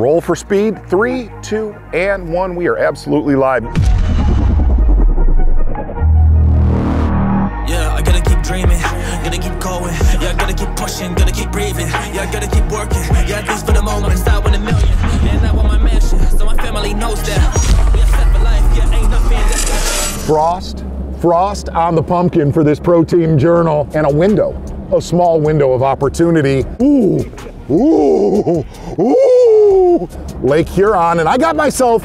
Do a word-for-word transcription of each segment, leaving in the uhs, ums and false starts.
Roll for speed. Three, two, and one. We are absolutely live. Yeah, I gotta keep dreaming. Gotta keep going. Yeah, I gotta keep pushing. Gotta keep breathing. Yeah, I gotta keep working. Yeah, at least for the moment. Start with a million. And I want my mansion, so my family knows that. We are set for life. Yeah, ain't nothing that. Frost. Frost on the pumpkin for this protein journal. And a window. A small window of opportunity. Ooh. Ooh, ooh, Lake Huron. And I got myself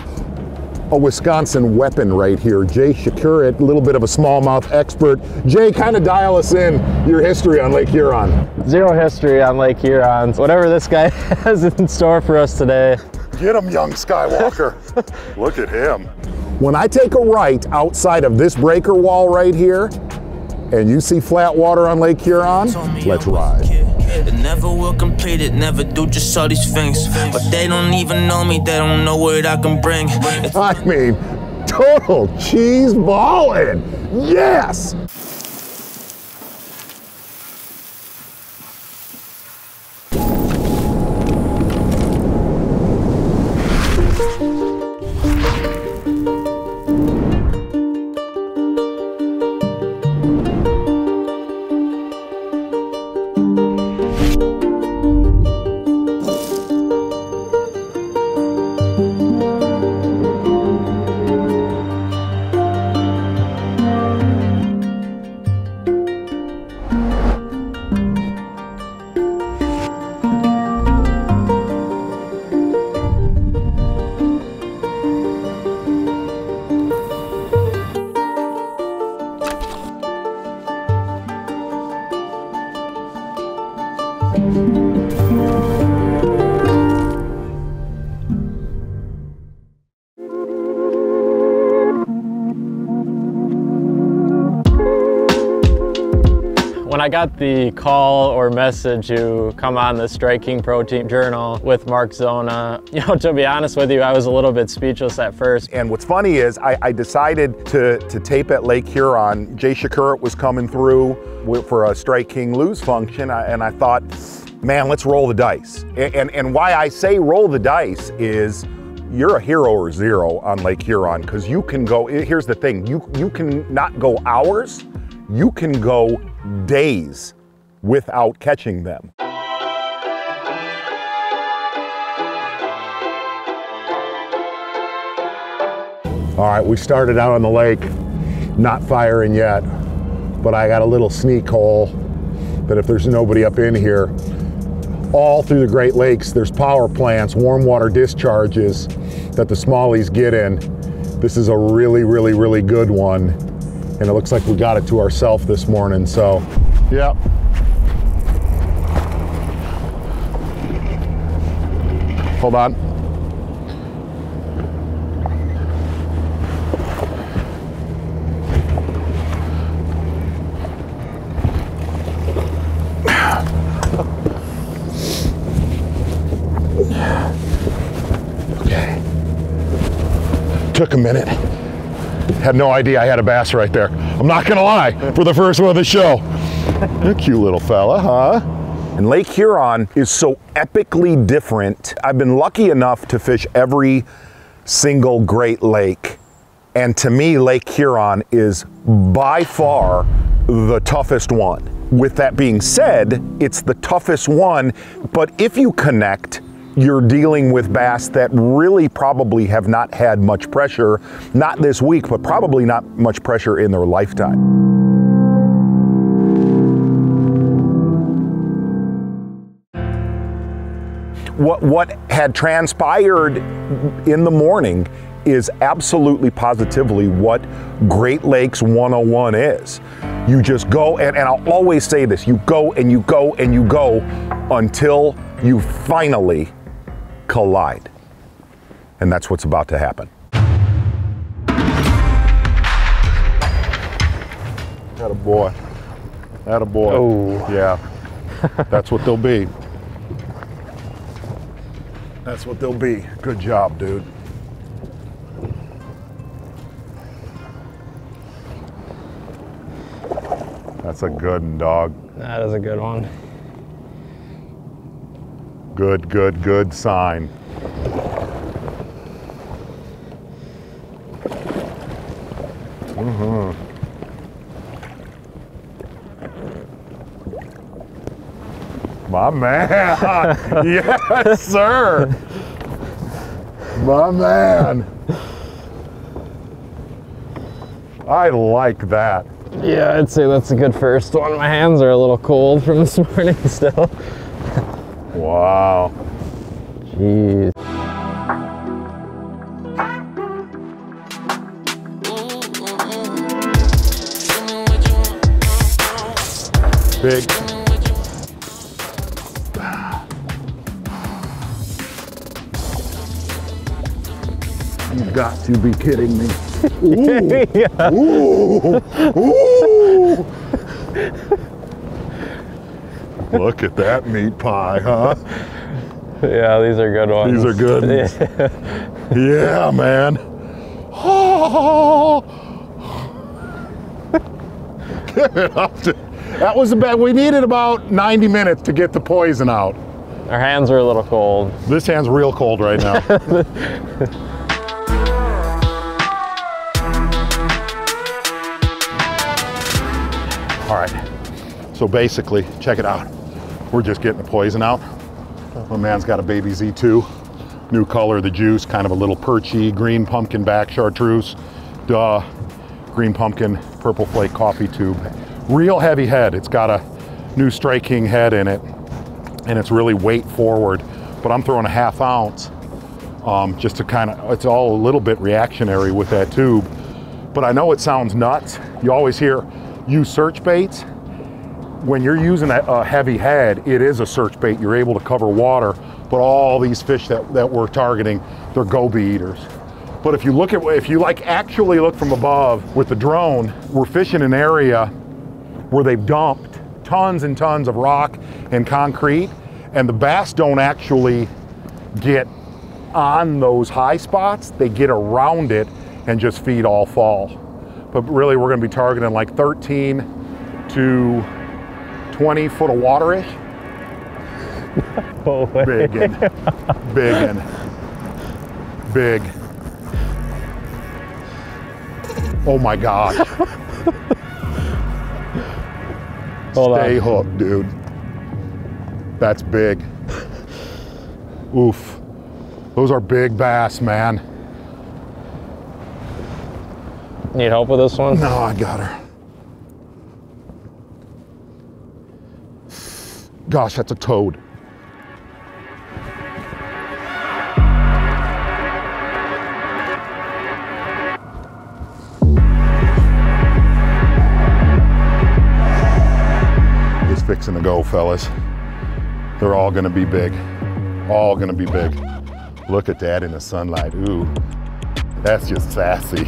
a Wisconsin weapon right here. Jay Przekurat, a little bit of a smallmouth expert. Jay, kind of dial us in your history on Lake Huron. Zero history on Lake Huron. Whatever this guy has in store for us today. Get him, young Skywalker. Look at him. When I take a right outside of this breaker wall right here, and you see flat water on Lake Huron, let's ride. It never will complete it, never do just all these things. But they don't even know me, they don't know what I can bring. It's I mean, total cheese ballin', yes! I got the call or message to come on the Strike King Protein Journal with Mark Zona. You know, to be honest with you, I was a little bit speechless at first. And what's funny is I, I decided to, to tape at Lake Huron. Jay Przekurat was coming through for a Strike King Lew's function, and I thought, man, let's roll the dice. And, and, and why I say roll the dice is, you're a hero or zero on Lake Huron, because you can go, here's the thing, you, you can not go hours, you can go days without catching them. All right, we started out on the lake, not firing yet, but I got a little sneak hole that if there's nobody up in here, all through the Great Lakes, there's power plants, warm water discharges that the smallies get in. This is a really, really, really good one. And it looks like we got it to ourselves this morning, so, yep. Hold on. Okay. Took a minute. Had no idea I had a bass right there. I'm not gonna lie, for the first one of the show. You cute little fella, huh? And Lake Huron is so epically different. I've been lucky enough to fish every single Great Lake. And to me, Lake Huron is by far the toughest one. With that being said, it's the toughest one, but if you connect, you're dealing with bass that really probably have not had much pressure, not this week, but probably not much pressure in their lifetime. What, what had transpired in the morning is absolutely positively what Great Lakes one oh one is. You just go, and, and I'll always say this, you go and you go and you go until you finally collide. And that's what's about to happen. Attaboy. Attaboy. Oh. Yeah. That's what they'll be. That's what they'll be. Good job, dude. That's a good one, dog. That is a good one. Good, good, good sign. My man. Yes, sir. My man. I like that. Yeah, I'd say that's a good first one. My hands are a little cold from this morning still. Wow. Jeez. Big. You've got to be kidding me. Ooh. Yeah. Ooh. Ooh. Look at that meat pie, huh? Yeah, these are good ones. These are good ones. Yeah, man. Oh. Give it up to... That was the best. We needed about ninety minutes to get the poison out. Our hands are a little cold. This hand's real cold right now. All right, so basically, check it out. We're just getting the poison out. My man's got a baby Z two, new color of the juice, kind of a little perchy, green pumpkin back, chartreuse, duh, green pumpkin, purple flake coffee tube. Real heavy head. It's got a new Strike King head in it, and it's really weight forward, but I'm throwing a half ounce um, just to kind of, it's all a little bit reactionary with that tube, but I know it sounds nuts. You always hear, use search baits. When you're using a, a heavy head, it is a search bait. You're able to cover water, but all these fish that, that we're targeting, they're goby eaters. But if you look at, if you like actually look from above with the drone, we're fishing an area where they've dumped tons and tons of rock and concrete, and the bass don't actually get on those high spots. They get around it and just feed all fall. But really we're gonna be targeting like thirteen to twenty foot of water-ish. No way. Big in, big in, big. Oh my gosh. Hold Stay on. hooked, dude. That's big. Oof. Those are big bass, man. Need help with this one? No, I got her. Gosh, that's a toad. It's fixing to go, fellas. They're all gonna be big. All gonna be big. Look at that in the sunlight. Ooh, that's just sassy.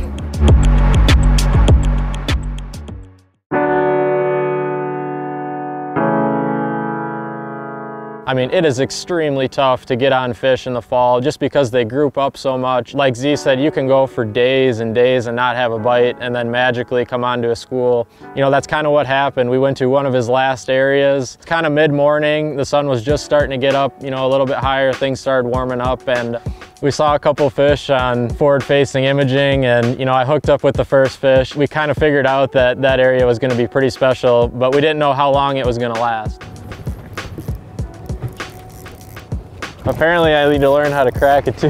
I mean, it is extremely tough to get on fish in the fall just because they group up so much. Like Z said, you can go for days and days and not have a bite and then magically come onto a school. You know, that's kind of what happened. We went to one of his last areas. It's kind of mid-morning. The sun was just starting to get up, you know, a little bit higher. Things started warming up and we saw a couple fish on forward-facing imaging, and you know, I hooked up with the first fish. We kind of figured out that that area was going to be pretty special, but we didn't know how long it was going to last. Apparently, I need to learn how to crack it too.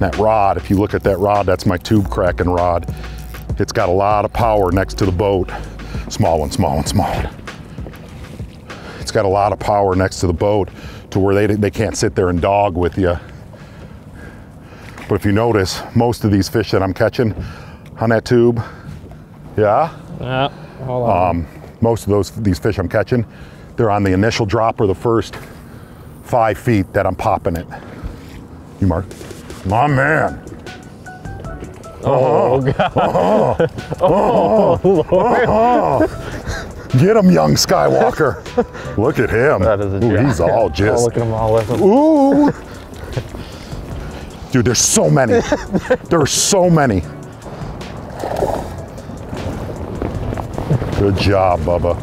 That rod, if you look at that rod, that's my tube cracking rod. It's got a lot of power next to the boat. Small one, small one, small one. It's got a lot of power next to the boat to where they, they can't sit there and dog with you. But if you notice, most of these fish that I'm catching on that tube, yeah? Yeah, hold on. Um, most of those these fish I'm catching, they're on the initial drop or the first five feet that I'm popping it. You, Mark? My man. Oh, uh-huh. God. Uh-huh. Oh, uh-huh. Lord. Uh-huh. Get him, young Skywalker. Look at him. That is a Ooh, he's all jizz. Oh, look at them all with him. Ooh. Dude, there's so many. There's so many. Good job, Bubba.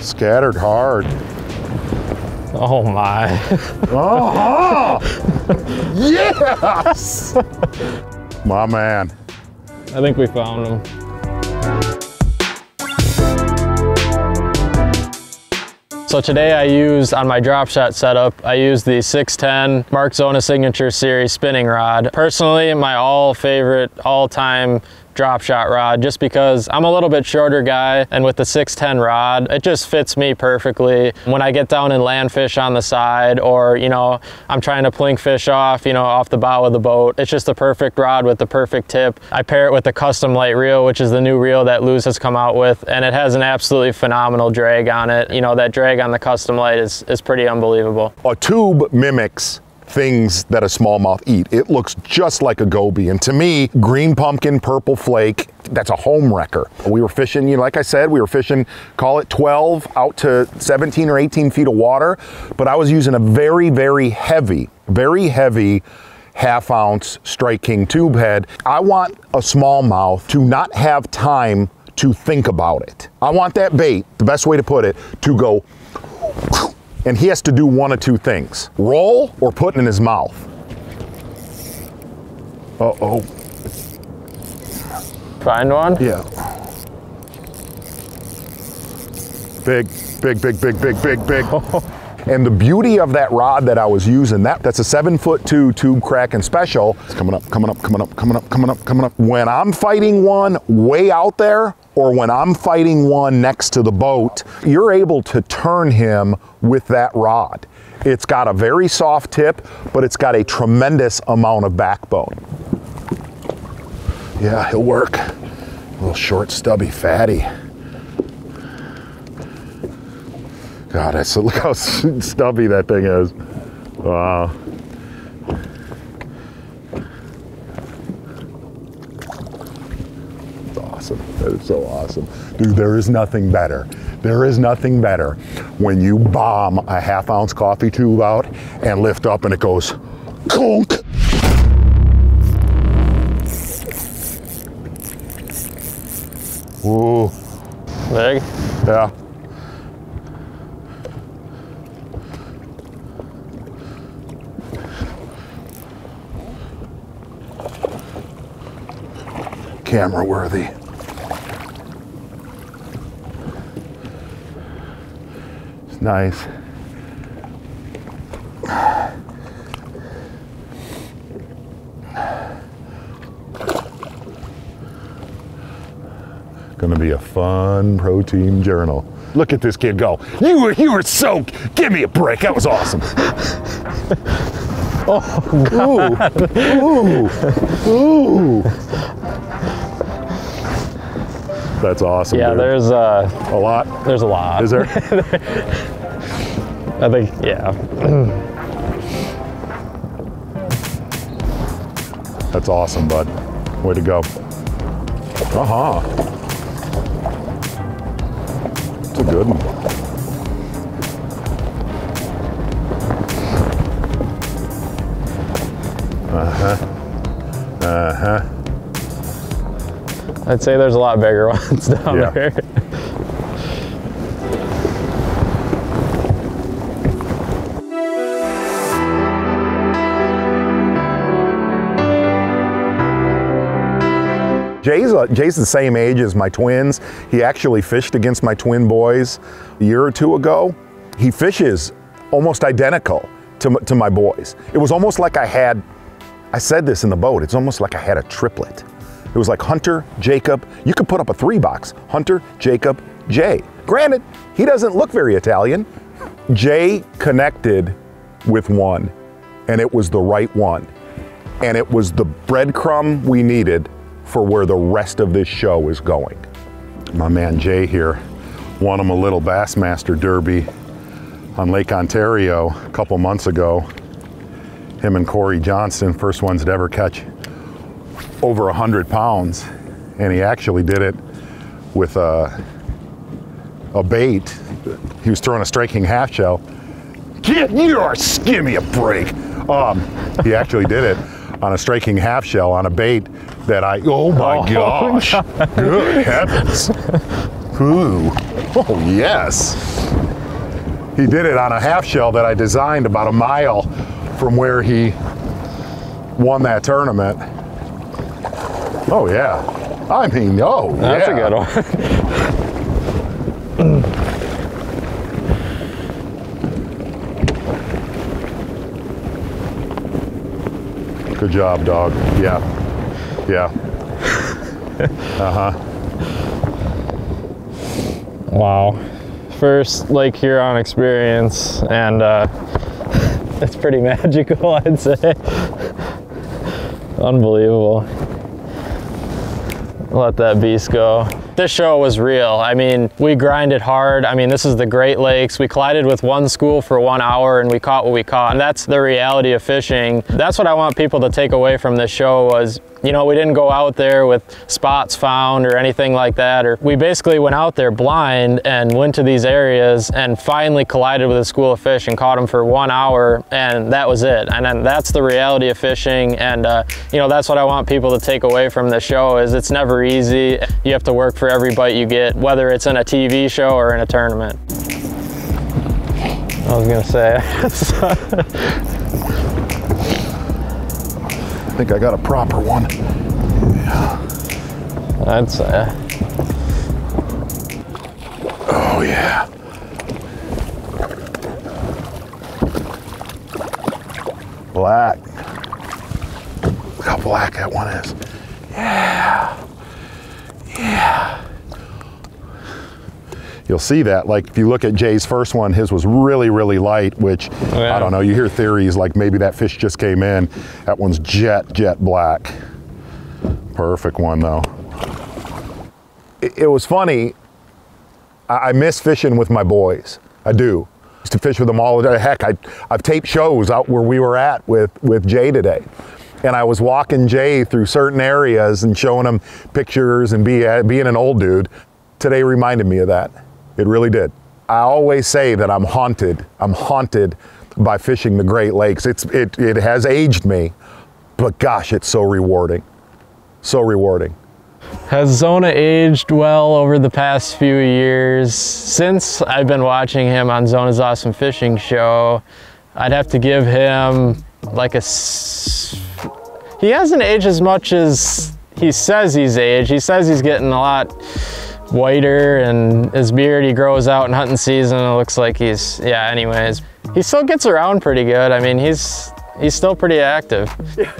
Scattered hard. Oh my. Oh, uh-huh. Yes! My man. I think we found them. So today I used, on my drop shot setup, I used the six ten Mark Zona Signature Series spinning rod. Personally, my all favorite, all time drop shot rod, just because I'm a little bit shorter guy, and with the six ten rod, it just fits me perfectly. When I get down and land fish on the side, or, you know, I'm trying to plink fish off, you know, off the bow of the boat, it's just the perfect rod with the perfect tip. I pair it with the custom light reel, which is the new reel that Lew's has come out with, and it has an absolutely phenomenal drag on it. You know, that drag on the custom light is, is pretty unbelievable. A tube mimics things that a smallmouth eat. It looks just like a goby. And to me, green pumpkin, purple flake, that's a home wrecker. We were fishing, you know, like I said, we were fishing, call it twelve out to seventeen or eighteen feet of water, but I was using a very, very heavy, very heavy half ounce Strike King tube head. I want a smallmouth to not have time to think about it. I want that bait, the best way to put it, to go, and he has to do one of two things: roll or put it in his mouth. Uh-oh. Find one? Yeah. Big, big, big, big, big, big, big. And the beauty of that rod that I was using, that, that's a seven foot two tube Kraken special. It's coming up, coming up, coming up, coming up, coming up, coming up. When I'm fighting one way out there, or when I'm fighting one next to the boat, you're able to turn him with that rod. It's got a very soft tip, but it's got a tremendous amount of backbone. Yeah, he'll work. A little short, stubby, fatty. God, that's, look how stubby that thing is. Wow. That is so awesome. Dude, there is nothing better. There is nothing better when you bomb a half ounce coffee tube out and lift up and it goes, conk. Ooh. Big? Yeah. Camera worthy. Nice. Gonna be a fun protein journal. Look at this kid go. You were you were soaked. Give me a break. That was awesome. Oh God. Ooh. Ooh. Ooh. That's awesome. Yeah, dude. There's uh, a lot. There's a lot. Is there? I think, yeah. That's awesome, bud. Way to go. Uh-huh. It's a good one. Uh-huh. Uh-huh. I'd say there's a lot bigger ones down yeah. there. Jay's, a, Jay's the same age as my twins. He actually fished against my twin boys a year or two ago. He fishes almost identical to, to my boys. It was almost like I had, I said this in the boat, it's almost like I had a triplet. It was like Hunter, Jacob, you could put up a three box. Hunter, Jacob, Jay. Granted, he doesn't look very Italian. Jay connected with one, and it was the right one. And it was the breadcrumb we needed for where the rest of this show is going. My man Jay here won him a little Bassmaster Derby on Lake Ontario a couple months ago. Him and Corey Johnson, first ones to ever catch over one hundred pounds. And he actually did it with a, a bait. He was throwing a Strike King half shell. Get your skimmy a break. Um, he actually did it on a Strike King half shell on a bait that I, oh my oh, gosh, God. Good heavens. Ooh, oh yes. He did it on a half shell that I designed about a mile from where he won that tournament. Oh yeah. I mean, oh, that's yeah. a good one. Good job, dog. Yeah, yeah. uh huh. Wow, first Lake Huron experience, and uh, it's pretty magical, I'd say. Unbelievable. Let that beast go. This show was real. I mean, we grinded hard. I mean, this is the Great Lakes. We collided with one school for one hour and we caught what we caught. And that's the reality of fishing. That's what I want people to take away from this show was, you know, we didn't go out there with spots found or anything like that. Or we basically went out there blind and went to these areas and finally collided with a school of fish and caught them for one hour. And that was it. And then that's the reality of fishing. And, uh, you know, that's what I want people to take away from the show is it's never easy. You have to work for for every bite you get, whether it's in a T V show or in a tournament. I was gonna say. I think I got a proper one. Yeah. I'd say. Oh yeah. Black. Look how black that one is. Yeah. Yeah. You'll see that, like if you look at Jay's first one, his was really, really light, which yeah. I don't know, you hear theories like maybe that fish just came in. That one's jet, jet black. Perfect one though. It, it was funny. I, I miss fishing with my boys. I do. I used to fish with them all the day. Heck, I, I've taped shows out where we were at with, with Jay today. And I was walking Jay through certain areas and showing him pictures and be, being an old dude. Today reminded me of that. It really did. I always say that I'm haunted. I'm haunted by fishing the Great Lakes. It's, it, it has aged me, but gosh, it's so rewarding. So rewarding. Has Zona aged well over the past few years? Since I've been watching him on Zona's Awesome Fishing Show, I'd have to give him like a... He hasn't aged as much as he says he's aged. He says he's getting a lot whiter and his beard, he grows out in hunting season. It looks like he's, yeah, anyways. He still gets around pretty good. I mean, he's he's still pretty active. Yeah.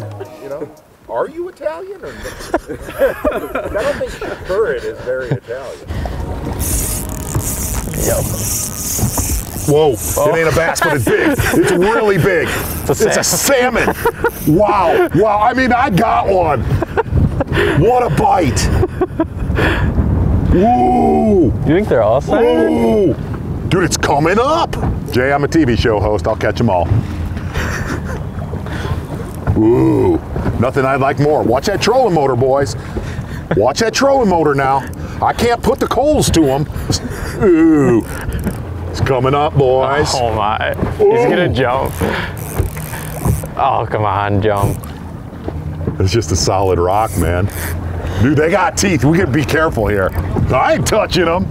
You know, are you Italian? Or I don't think the current is very Italian. Yep. Whoa, oh. It ain't a bass, but it's big. It's really big. It's a, it's salmon. a salmon. Wow, wow, I mean, I got one. What a bite. Ooh. You think they're all salmon? Ooh. Dude, it's coming up. Jay, I'm a T V show host. I'll catch them all. Ooh, nothing I'd like more. Watch that trolling motor, boys. Watch that trolling motor now. I can't put the coals to them. Ooh. It's coming up, boys. Oh my. Ooh. He's gonna jump. Oh, come on, jump. It's just a solid rock, man. Dude, they got teeth. We gotta be careful here. I ain't touching them.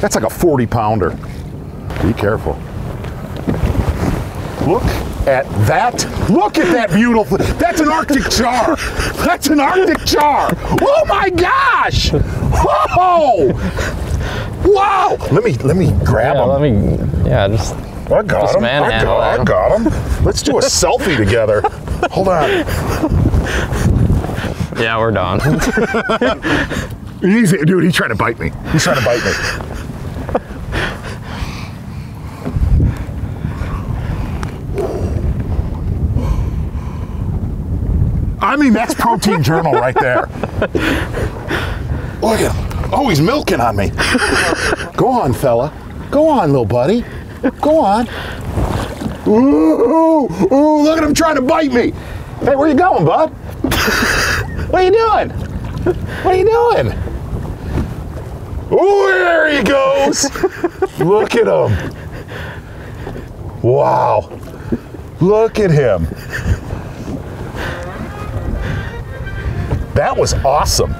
That's like a forty pounder. Be careful. Look at that. Look at that beautiful. That's an Arctic char. That's an Arctic char. Oh my gosh. Whoa. Wow! Let me let me grab yeah, him. Let me, yeah, just. I got just him. I got, I got him. Let's do a selfie together. Hold on. Yeah, we're done. Easy, dude. He's trying to bite me. He's trying to bite me. I mean, that's Protein Journal right there. Look at him. Oh, he's milking on me. Go on, fella. Go on, little buddy. Go on. Ooh, ooh, ooh, look at him trying to bite me. Hey, where you going, bud? What are you doing? What are you doing? Ooh, there he goes. Look at him. Wow. Look at him. That was awesome.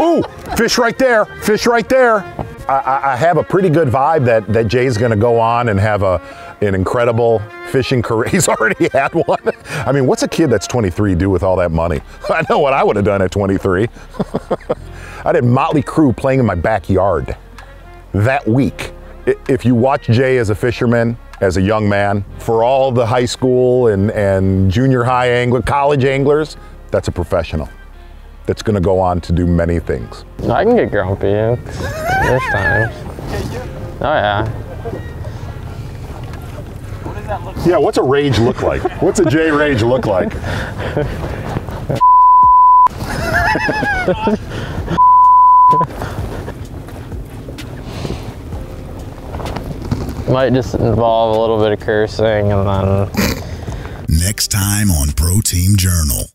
Ooh. Fish right there, fish right there. I, I have a pretty good vibe that, that Jay's gonna go on and have a, an incredible fishing career. He's already had one. I mean, what's a kid that's twenty-three do with all that money? I know what I would have done at twenty-three. I did Motley Crue playing in my backyard that week. If you watch Jay as a fisherman, as a young man, for all the high school and, and junior high angler, college anglers, that's a professional. That's gonna go on to do many things. I can get grumpy, it's, there's times. Oh yeah. What does that look like? Yeah, what's a rage look like? What's a Jay rage look like? Might just involve a little bit of cursing and then... Next time on Pro Team Journal.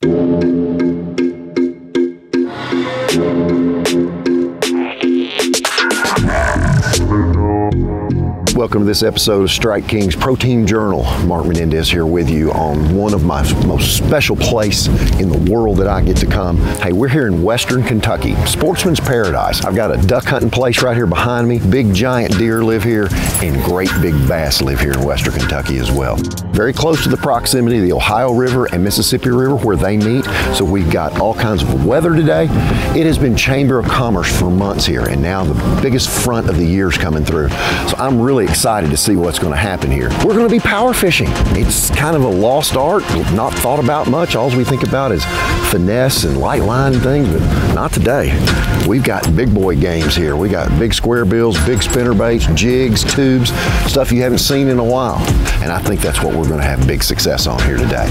Welcome to this episode of Strike King's Pro Team Journal. Mark Menendez here with you on one of my most special place in the world that I get to come. Hey, we're here in Western Kentucky, sportsman's paradise. I've got a duck hunting place right here behind me. Big giant deer live here, and great big bass live here in Western Kentucky as well. Very close to the proximity of the Ohio River and Mississippi River where they meet, so we've got all kinds of weather today. It has been Chamber of Commerce for months here, and now the biggest front of the year's coming through, so I'm really excited to see what's going to happen here. We're going to be power fishing. It's kind of a lost art, not thought about much. All we think about is finesse and light line and things, but not today. We've got big boy games here. We got big square bills, big spinner baits, jigs, tubes, stuff you haven't seen in a while. And I think that's what we're going to have big success on here today.